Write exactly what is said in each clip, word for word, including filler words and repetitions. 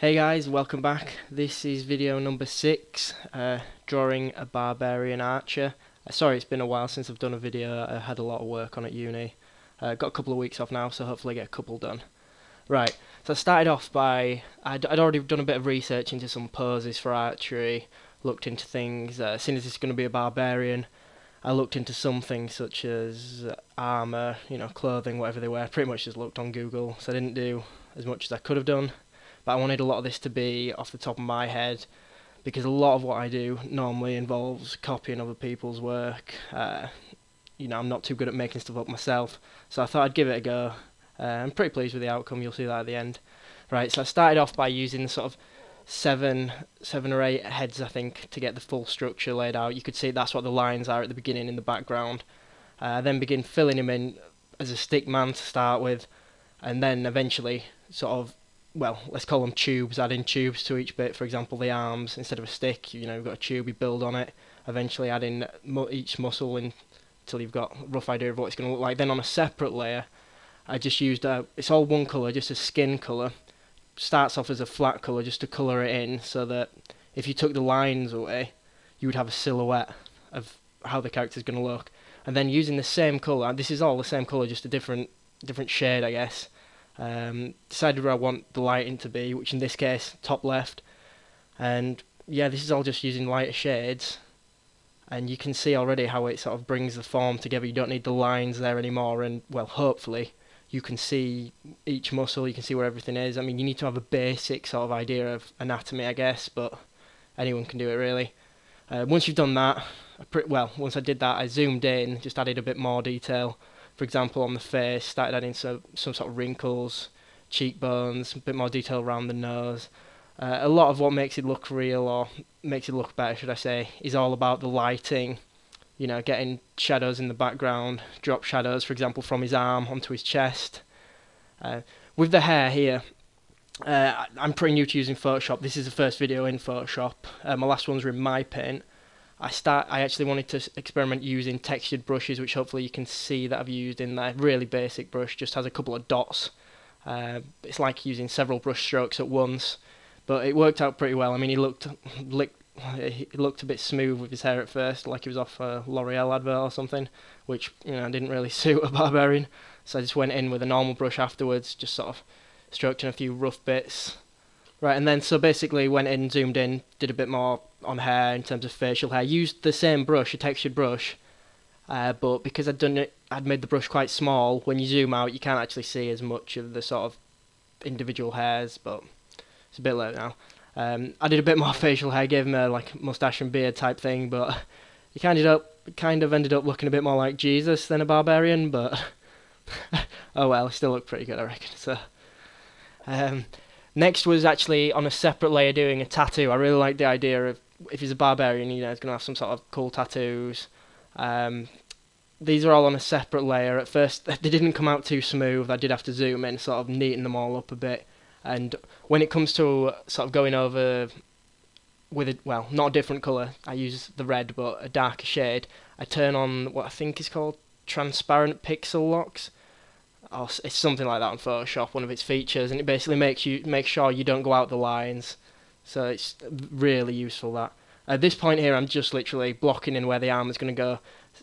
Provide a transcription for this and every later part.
Hey guys, welcome back. This is video number six, uh, drawing a barbarian archer. Sorry it's been a while since I've done a video. I had a lot of work on at uni. Uh, got a couple of weeks off now, so hopefully get a couple done. Right, so I started off by, I'd, I'd already done a bit of research into some poses for archery, looked into things, uh, seeing as it's going to be a barbarian, I looked into some things such as armour, you know, clothing, whatever they wear. Pretty much just looked on Google, so I didn't do as much as I could have done. But I wanted a lot of this to be off the top of my head because a lot of what I do normally involves copying other people's work. Uh, you know, I'm not too good at making stuff up myself, so I thought I'd give it a go. Uh, I'm pretty pleased with the outcome, you'll see that at the end. Right, so I started off by using sort of seven, seven or eight heads, I think, to get the full structure laid out. You could see that's what the lines are at the beginning in the background. Uh, then begin filling him in as a stick man to start with, and then eventually sort of, well, let's call them tubes, adding tubes to each bit. For example, the arms, instead of a stick, you know, you've got a tube, you build on it, eventually adding mu each muscle in, until you've got a rough idea of what it's going to look like. Then on a separate layer, I just used, a, it's all one colour, just a skin colour. Starts off as a flat colour just to colour it in, so that if you took the lines away, you would have a silhouette of how the character's going to look. And then using the same colour, this is all the same colour, just a different, different shade, I guess. Um, decided where I want the lighting to be, which in this case top left, and yeah, this is all just using lighter shades, and you can see already how it sort of brings the form together. You don't need the lines there anymore, and well, hopefully you can see each muscle, you can see where everything is. I mean, you need to have a basic sort of idea of anatomy, I guess, but anyone can do it really. Uh, once you've done that, I pre well once I did that, I zoomed in, just added a bit more detail. For example, on the face, started adding some, some sort of wrinkles, cheekbones, a bit more detail around the nose. Uh, a lot of what makes it look real, or makes it look better, should I say, is all about the lighting. You know, getting shadows in the background, drop shadows, for example, from his arm onto his chest. Uh, with the hair here, uh, I'm pretty new to using Photoshop. This is the first video in Photoshop. Uh, my last ones were in MyPaint. I start. I actually wanted to experiment using textured brushes, which hopefully you can see that I've used in there. Really basic brush, just has a couple of dots. Uh, it's like using several brush strokes at once, but it worked out pretty well. I mean, he looked, lick, he looked a bit smooth with his hair at first, like he was off a L'Oreal advert or something, which, you know, didn't really suit a barbarian. So I just went in with a normal brush afterwards, just sort of stroked in a few rough bits. Right, and then so basically went in, zoomed in, did a bit more on hair in terms of facial hair. Used the same brush, a textured brush, uh, but because I'd done it, I'd made the brush quite small. When you zoom out, you can't actually see as much of the sort of individual hairs, but it's a bit late now. Um, I did a bit more facial hair, gave him a like mustache and beard type thing, but he kind of ended up, kind of ended up looking a bit more like Jesus than a barbarian. But oh well, he still looked pretty good, I reckon. So. Um, Next was actually on a separate layer doing a tattoo. I really like the idea of, if he's a barbarian, you know, he's going to have some sort of cool tattoos. Um, these are all on a separate layer. At first, they didn't come out too smooth. I did have to zoom in, sort of neaten them all up a bit. And when it comes to sort of going over with a, well, not a different colour. I use the red, but a darker shade. I turn on what I think is called transparent pixel locks. Or it's something like that on Photoshop, one of its features, and it basically makes you make sure you don't go out the lines. So it's really useful that. At this point here, I'm just literally blocking in where the armour's going to go.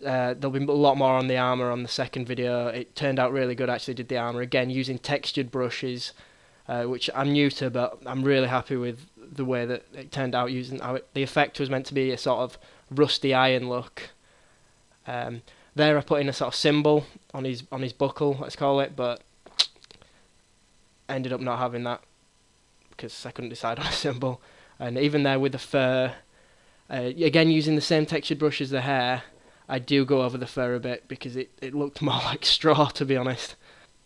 Uh, there'll be a lot more on the armour on the second video. It turned out really good, actually, did the armour. Again, using textured brushes, uh, which I'm new to, but I'm really happy with the way that it turned out. Using how it, the effect was meant to be a sort of rusty iron look. Um, There I put in a sort of symbol on his on his buckle, let's call it, but ended up not having that because I couldn't decide on a symbol. And even there with the fur, uh, again using the same textured brush as the hair, I do go over the fur a bit because it, it looked more like straw, to be honest.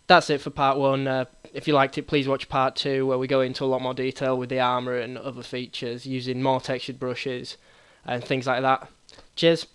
That's it for part one. Uh, if you liked it, please watch part two where we go into a lot more detail with the armour and other features using more textured brushes and things like that. Cheers!